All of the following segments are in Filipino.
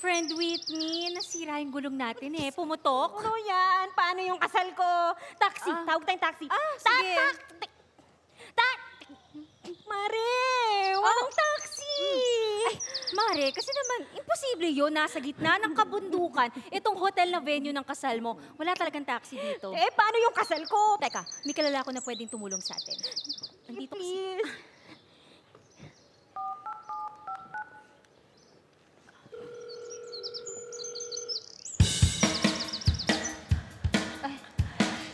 Friend Whitney, nasira yung gulong natin eh. Pumutok. Ano yan? Paano yung kasal ko? Taxi. Tawag tayong taxi. Sige. Mare, walang taxi. Mare, kasi naman, imposible yun. Nasa gitna ng kabundukan, itong hotel na venue ng kasal mo, wala talagang taxi dito. Eh, paano yung kasal ko? Teka, may kilala ko na pwedeng tumulong sa atin. Nandito kasi.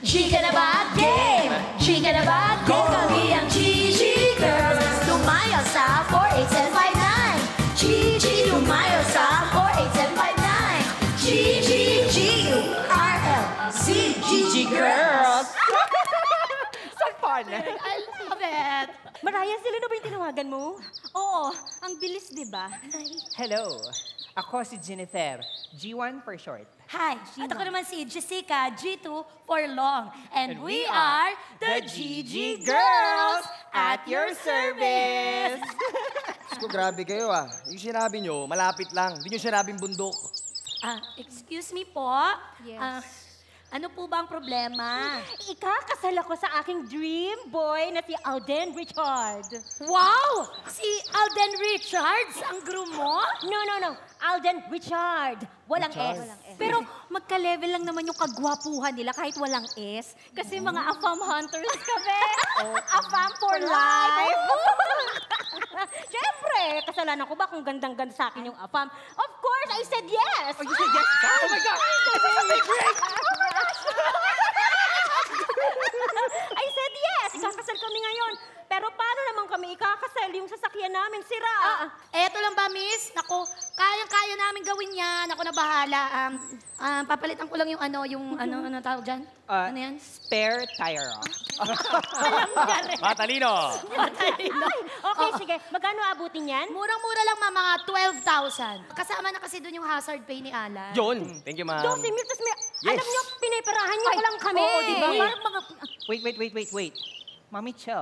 Chika na ba? Game! Chika na ba? Go! Kami ang GG Girls. Lumayo sa 4, 8, 7, 5, 9. GG, lumayo sa 4, 8, 7, 5, 9. GG, G-U-R-L-Z, GG Girls. So fun. I love it. Mariah, sila na ba yung tinawagan mo? Oo, ang bilis, di ba? Hello, ako si Jennifer. G1 for short. Hi, at ako naman si Jessica, G2 for long. And we are the GG Girls at your service. Isko, grabe kayo ah. Yung sinabi nyo, malapit lang. Hindi nyo sinabing bundok. Excuse me po. Yes. Ano po ba ang problema? Ikakasal ako sa aking dream boy na si Alden Richards. Wow! Si Alden Richards ang groom mo? No. Alden Richards. Walang S. Pero magka-level lang naman yung kagwapuhan nila kahit walang S. Kasi mga AFAM hunters kami. AFAM for life. Siyempre, kasalanan ko ba kung gandang-ganda sa akin yung AFAM? Of course, I said yes! Oh, you said yes? Oh my God! I said yes! Ikakasal kami ngayon. Pero paano naman kami ikakasal yung sasakyan namin? Sira! Eto lang ba, miss? Naku, kayang-kaya namin gawin yan. Ako na bahala. Papalitan ko lang yung ano, ano tawag dyan? Ano yan? Spare tire. Alam mo yan eh. Matalino! Matalino. Okay, sige. Magkano abutin yan? Murang-mura lang, ma. Mga 12,000. Kasama na kasi doon yung hazard pay ni Alan. Yun. Thank you, ma'am. Josie, Mills, alam nyo, piniperahan nyo ko lang kami. Oo, di ba? Wait. Mami, chill.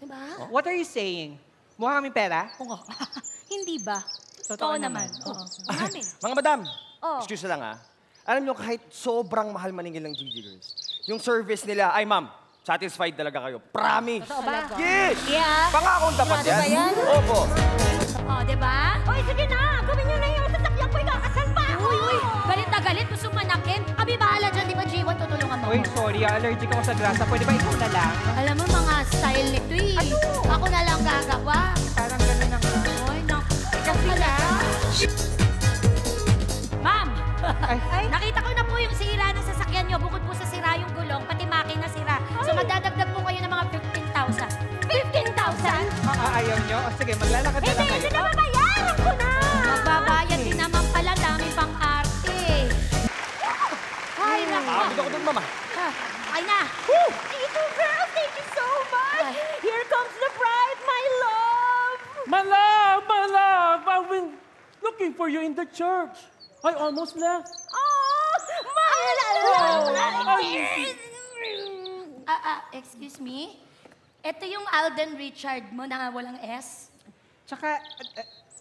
Diba? What are you saying? Mukha kaming pera? Oo. Hindi ba? Totoo naman. Oo. Mga madam, excuse lang ah. Alam nyo, kahit sobrang mahal maningil ng GG Girls, yung service nila, ay ma'am, satisfied talaga kayo. Promise! Totoo ba? Yes! Pangakong dapat yan. Opo. Oo, diba? Uy, sige na! Gawin nyo na yung sasakyan ko, ikakasal pa ako! Uy, galit na galit. Pusong manakin. Kami bahala dyan, di ba, G1? Tutulungan mo. Uy, sorry. Allergic ako sa grasa. Pwede ba ikaw na lang? Alam mo, mga style nito eh. Ano? Ako na lang gagawa. Parang ganun ang gano'n. Ikaw pala. Ma'am! Nakita ko na po yung sira ng sasakyan nyo. Bukod po sa sira yung gulong, pati makina sira. So magdadagdag po kayo ng mga 15,000. 15,000? Ayaw nyo? Sige, maglalakad na lang kayo. Hindi, sinababayaran ko na! Magbabayad din naman pala. Dami pang arte. Ay, naku. Dito ko dun, mama. Ay na. Dito, girl. Thank you so much. Here comes the bride, my love. My love. I've been looking for you in the church. I almost left. Oh, my love. Excuse me? Ito yung Alden Richard mo na walang S? Tsaka,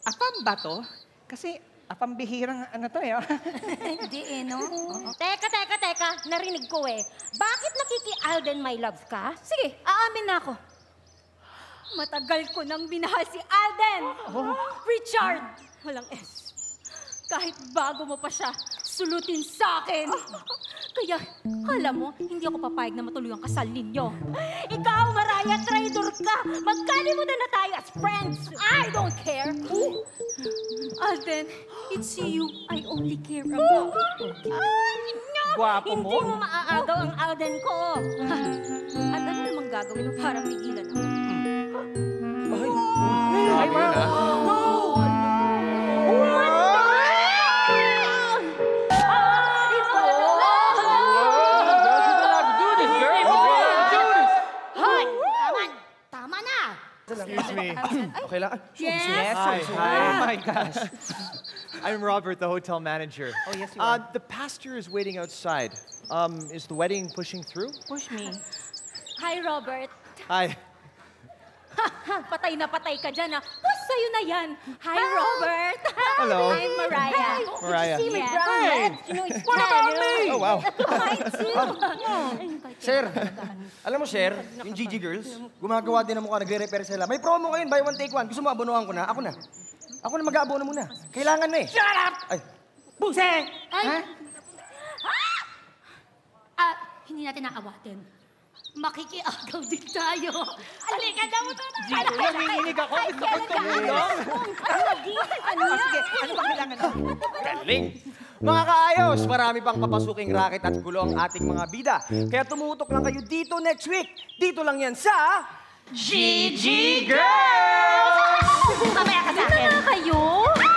AFAM ba to? Kasi AFAM bihirang ano to eh. Hindi eh, no? Teka. Narinig ko eh. Bakit nakiki-Alden my love ka? Sige, aamin na ako. Matagal ko nang binahal si Alden. Richard. Walang S. Kahit bago mo pa siya, sulutin sa akin. Kaya, kala mo, hindi ako papayag na matuloy ang kasal ninyo. Ikaw, Mariah, traitor ka. Magkalimutan na tayo as friends. I don't care. Alden, it's you I only care about. Guwapo mo. Hindi mo maaagaw ang Alden ko. At ano namang gagawin para pigilan ako? Ay, excuse me. Okay lang? Yes. Hi. Oh my gosh. I'm Robert, the hotel manager. Oh, yes, you are. The pastor is waiting outside. Is the wedding pushing through? Push me. Hi, Robert. Hi. Patay na patay ka dyan, ha? Pus sa'yo na yan. Hi, Robert. Hello. I'm Mariah. Hi. Oh, Mariah. Did you see my brown lips? You know, it's brown. Oh, wow. Mine too. Sir, alam mo, sir, yung GG Girls, gumagawa din ang mukha, nagre-repair sila. May promo ngayon, buy one, take one. Gusto mo, abonohan ko na? Ako na. Ako na mag-aabono muna. Kailangan na eh. Shut up! Ay. Buse! Ay. Ha? Hindi natin naawatin. Makikiagaw din tayo. Halika daw ito. Gino, nanginginig ako. Ay, kailangan. Ano naging? Ano na? Sige, ano ba kailangan na? Galing! Mga kaayos, marami pang papasuking racket at gulo ang ating mga bida. Kaya tumutok lang kayo dito next week. Dito lang yan sa... GG Girls! Mamaya ka sa akin. Dito na kayo?